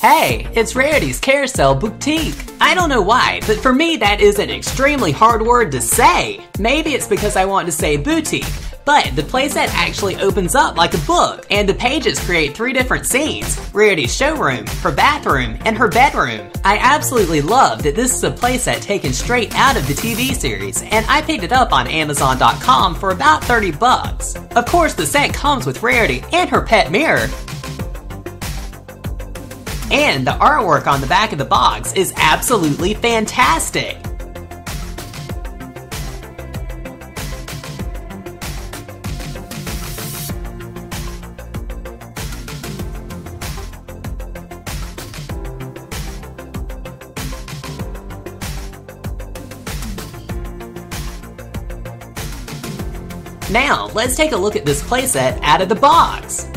Hey, it's Rarity's Carousel Boutique. I don't know why, but for me that is an extremely hard word to say. Maybe it's because I want to say boutique, but the playset actually opens up like a book, and the pages create three different scenes: Rarity's showroom, her bathroom, and her bedroom. I absolutely love that this is a playset taken straight out of the TV series, and I picked it up on Amazon.com for about 30 bucks. Of course, the set comes with Rarity and her pet mirror, and the artwork on the back of the box is absolutely fantastic. Now, let's take a look at this playset out of the box.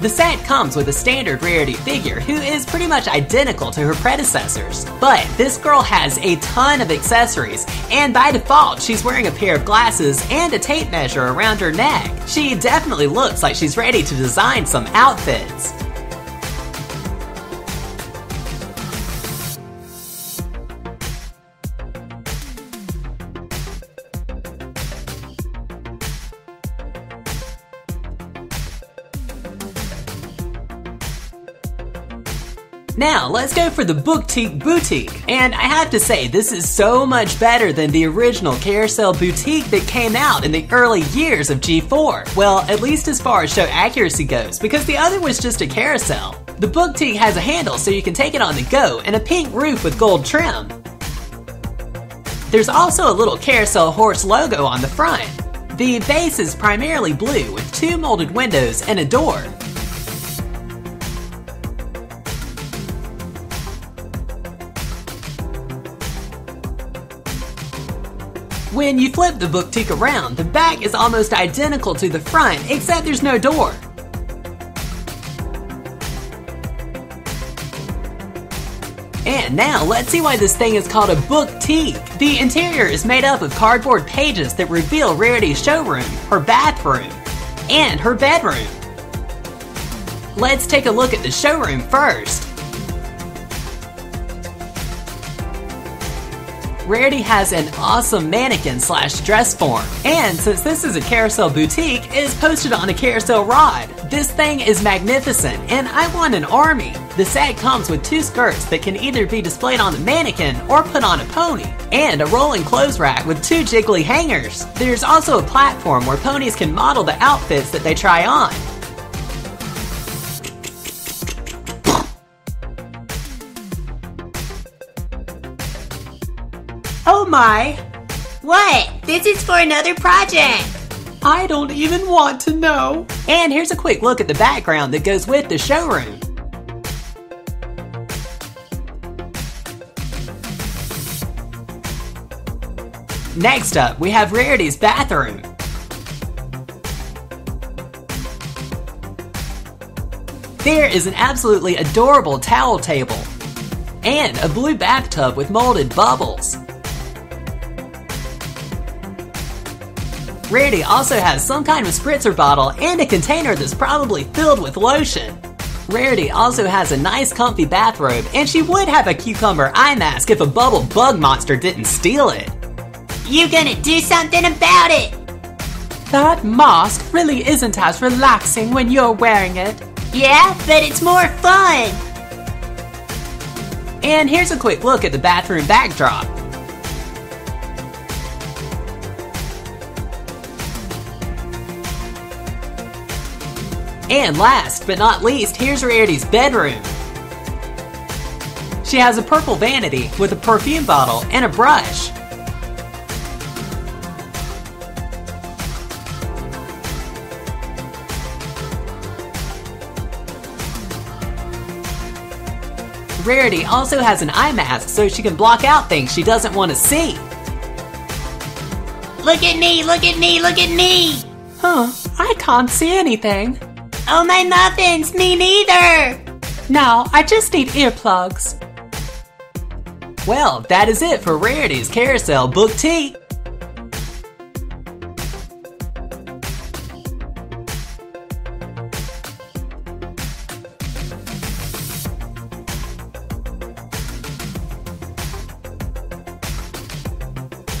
The set comes with a standard Rarity figure who is pretty much identical to her predecessors, but this girl has a ton of accessories, and by default she's wearing a pair of glasses and a tape measure around her neck. She definitely looks like she's ready to design some outfits. Now, let's go for the Booktique Boutique, and I have to say this is so much better than the original Carousel Boutique that came out in the early years of G4. Well, at least as far as show accuracy goes, because the other was just a carousel. The Booktique has a handle so you can take it on the go, and a pink roof with gold trim. There's also a little carousel horse logo on the front. The base is primarily blue with two molded windows and a door. When you flip the Booktique around, the back is almost identical to the front, except there's no door. And now, let's see why this thing is called a Booktique. The interior is made up of cardboard pages that reveal Rarity's showroom, her bathroom, and her bedroom. Let's take a look at the showroom first. Rarity has an awesome mannequin slash dress form, and since this is a carousel boutique, it is posted on a carousel rod. This thing is magnificent, and I want an army. The set comes with two skirts that can either be displayed on the mannequin or put on a pony, and a rolling clothes rack with two jiggly hangers. There's also a platform where ponies can model the outfits that they try on. Oh my! What? This is for another project! I don't even want to know! And here's a quick look at the background that goes with the showroom. Next up, we have Rarity's bathroom. There is an absolutely adorable towel table, and a blue bathtub with molded bubbles. Rarity also has some kind of spritzer bottle and a container that's probably filled with lotion. Rarity also has a nice comfy bathrobe, and she would have a cucumber eye mask if a bubble bug monster didn't steal it. You gonna do something about it! That mask really isn't as relaxing when you're wearing it. Yeah, but it's more fun! And here's a quick look at the bathroom backdrop. And last but not least, here's Rarity's bedroom. She has a purple vanity with a perfume bottle and a brush. Rarity also has an eye mask so she can block out things she doesn't want to see. Look at me, look at me, look at me! Huh, I can't see anything. Oh, my muffins, me neither! Now, I just need earplugs. Well, that is it for Rarity's Carousel Boutique.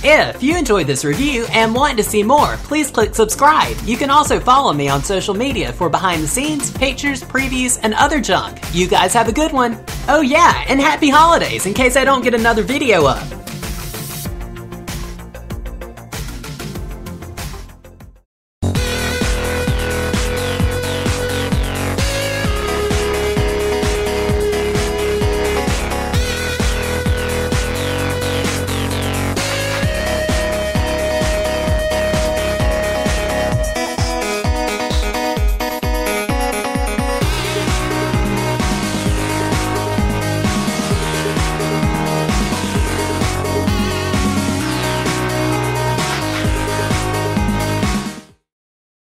If you enjoyed this review and want to see more, please click subscribe. You can also follow me on social media for behind the scenes, pictures, previews, and other junk. You guys have a good one. Oh yeah, and happy holidays in case I don't get another video up.